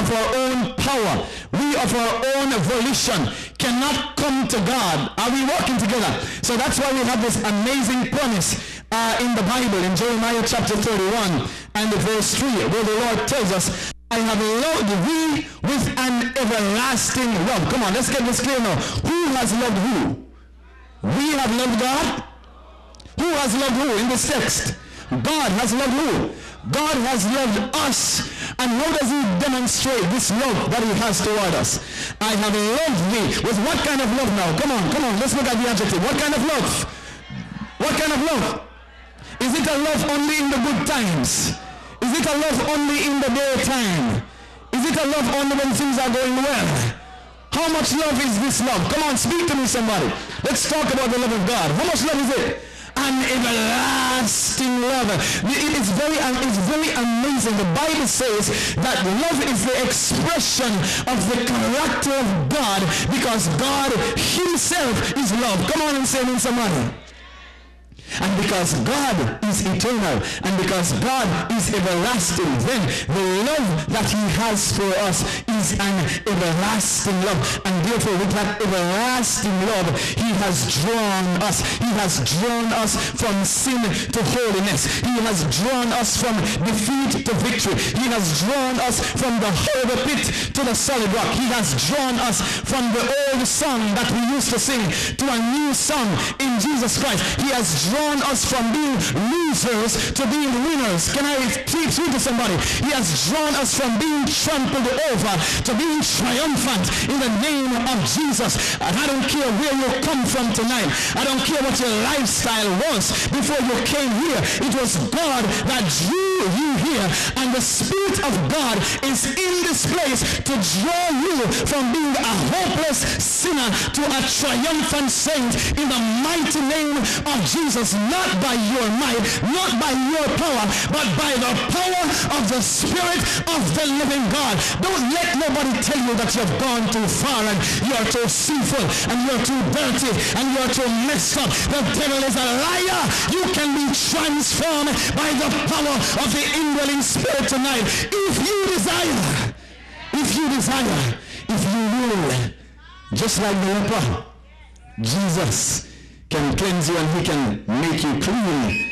of our own power, we of our own volition cannot come to God. Are we working together? So that's why we have this amazing promise in the Bible, in Jeremiah chapter 31 and verse 3, where the Lord tells us, I have loved thee with an everlasting love. Come on, let's get this clear now. Who has loved who? We have loved God. Who has loved who in this text? God has loved who? God has loved us. And how does he demonstrate this love that he has toward us? I have loved thee. With what kind of love now? Come on, come on. Let's look at the adjective. What kind of love? What kind of love? Is it a love only in the good times? Is it a love only in the daytime? Is it a love only when things are going well? How much love is this love? Come on, speak to me, somebody. Let's talk about the love of God. How much love is it? An everlasting love. It's very amazing. The Bible says that love is the expression of the character of God, because God himself is love. Come on and say it, somebody. And because God is eternal, and because God is everlasting, then the love that he has for us is an everlasting love. And therefore, with that everlasting love, he has drawn us. He has drawn us from sin to holiness. He has drawn us from defeat to victory. He has drawn us from the horrible pit to the solid rock. He has drawn us from the old song that we used to sing to a new song in Jesus Christ. He has drawn us from being losers to being winners. Can I speak through to somebody? He has drawn us from being trampled over to being triumphant in the name of Jesus. And I don't care where you come from tonight. I don't care what your lifestyle was before you came here. It was God that drew you here, and the Spirit of God is in this place to draw you from being a hopeless sinner to a triumphant saint in the mighty name of Jesus, not by your might, not by your power, but by the power of the Spirit of the living God. Don't let nobody tell you that you've gone too far and you're too sinful and you're too dirty and you're too messed up. The devil is a liar. You can be transformed by the power of the indwelling Spirit tonight. If you desire, if you desire, if you will, just like the leper, Jesus can cleanse you and he can make you clean